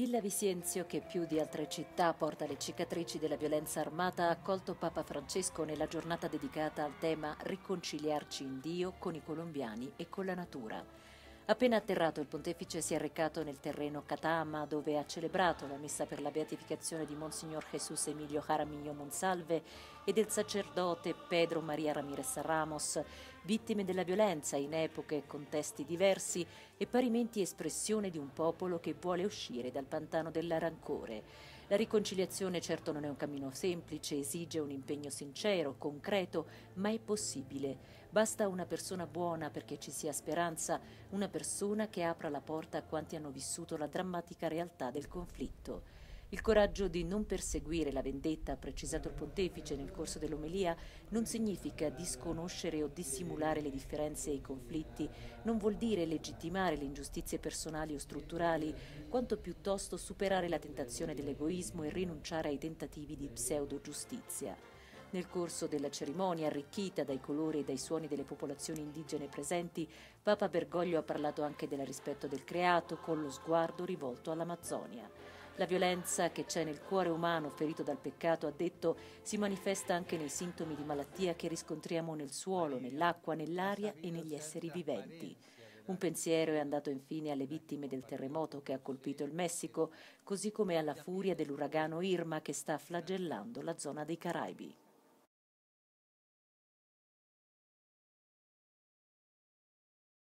Villavicencio, che più di altre città porta le cicatrici della violenza armata, ha accolto Papa Francesco nella giornata dedicata al tema «Riconciliarci in Dio, con i colombiani e con la natura». Appena atterrato, il pontefice si è recato nel terreno Catama, dove ha celebrato la messa per la beatificazione di Monsignor Jesús Emilio Jaramillo Monsalve e del sacerdote Pedro María Ramírez Ramos, vittime della violenza in epoche e contesti diversi e parimenti espressione di un popolo che vuole uscire dal pantano del rancore. La riconciliazione certo non è un cammino semplice, esige un impegno sincero, concreto, ma è possibile. Basta una persona buona perché ci sia speranza, una persona che apra la porta a quanti hanno vissuto la drammatica realtà del conflitto. Il coraggio di non perseguire la vendetta, ha precisato il pontefice nel corso dell'omelia, non significa disconoscere o dissimulare le differenze e i conflitti, non vuol dire legittimare le ingiustizie personali o strutturali, quanto piuttosto superare la tentazione dell'egoismo e rinunciare ai tentativi di pseudo-giustizia. Nel corso della cerimonia, arricchita dai colori e dai suoni delle popolazioni indigene presenti, Papa Bergoglio ha parlato anche del rispetto del creato, con lo sguardo rivolto all'Amazzonia. La violenza che c'è nel cuore umano ferito dal peccato, ha detto, si manifesta anche nei sintomi di malattia che riscontriamo nel suolo, nell'acqua, nell'aria e negli esseri viventi. Un pensiero è andato infine alle vittime del terremoto che ha colpito il Messico, così come alla furia dell'uragano Irma che sta flagellando la zona dei Caraibi.